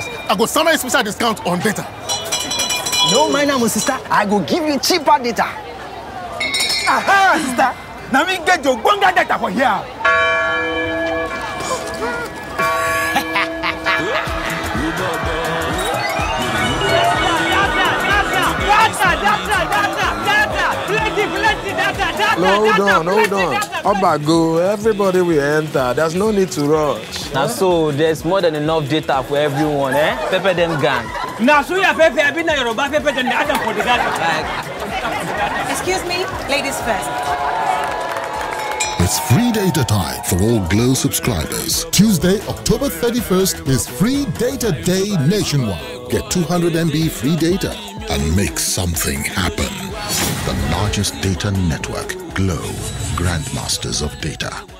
sisters, I go send a special discount on data. No, my name is sister, I go give you cheaper data. Aha, sister, now we get your bonga data for here. Hold on. Obago, everybody will enter. There's no need to rush. Now, so there's more than enough data for everyone, eh? Pepper them gang. Now, so you have pepper, been Yoruba pepper them data for the data. Excuse me, ladies first. It's free data time for all Glo subscribers. Tuesday, October 31st is Free Data Day nationwide. Get 200 MB free data and make something happen. The largest data network, Glo, grandmasters of data.